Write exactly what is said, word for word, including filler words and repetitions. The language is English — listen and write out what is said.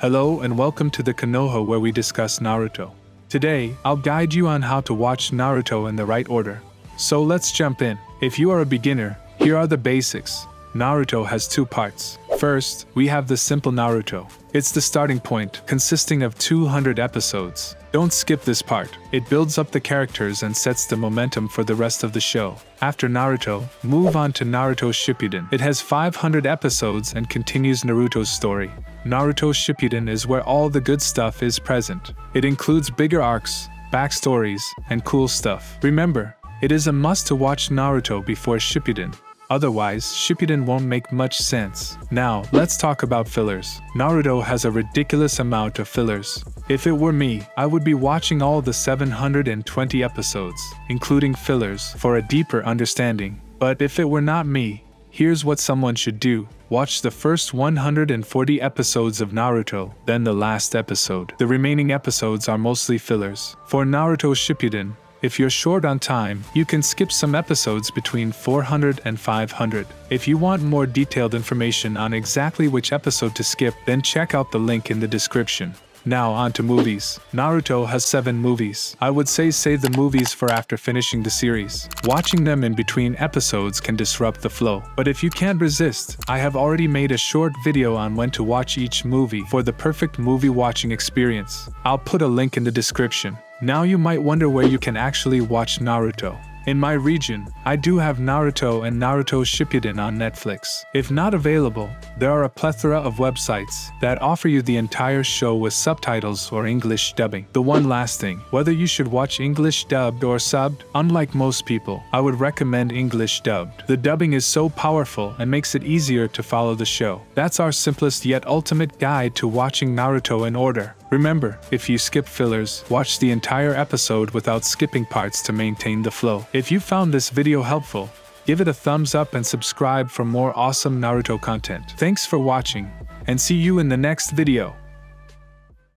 Hello and welcome to The Konoha, where we discuss Naruto. Today, I'll guide you on how to watch Naruto in the right order. So let's jump in. If you are a beginner, here are the basics. Naruto has two parts. First, we have the simple Naruto. It's the starting point, consisting of two hundred episodes. Don't skip this part. It builds up the characters and sets the momentum for the rest of the show. After Naruto, move on to Naruto Shippuden. It has five hundred episodes and continues Naruto's story. Naruto Shippuden is where all the good stuff is present. It includes bigger arcs, backstories, and cool stuff. Remember, it is a must to watch Naruto before Shippuden. Otherwise, Shippuden won't make much sense. Now, let's talk about fillers. Naruto has a ridiculous amount of fillers. If it were me, I would be watching all the seven hundred twenty episodes, including fillers, for a deeper understanding. But if it were not me, here's what someone should do. Watch the first one hundred forty episodes of Naruto, then the last episode. The remaining episodes are mostly fillers. For Naruto Shippuden, if you're short on time, you can skip some episodes between four hundred and five hundred. If you want more detailed information on exactly which episode to skip, then check out the link in the description. Now on to movies. Naruto has seven movies. I would say save the movies for after finishing the series. Watching them in between episodes can disrupt the flow. But if you can't resist, I have already made a short video on when to watch each movie for the perfect movie watching experience. I'll put a link in the description. Now you might wonder where you can actually watch Naruto. In my region, I do have Naruto and Naruto Shippuden on Netflix. If not available, there are a plethora of websites that offer you the entire show with subtitles or English dubbing. The one last thing, whether you should watch English dubbed or subbed, unlike most people, I would recommend English dubbed. The dubbing is so powerful and makes it easier to follow the show. That's our simplest yet ultimate guide to watching Naruto in order. Remember, if you skip fillers, watch the entire episode without skipping parts to maintain the flow. If you found this video helpful, give it a thumbs up and subscribe for more awesome Naruto content. Thanks for watching, and see you in the next video.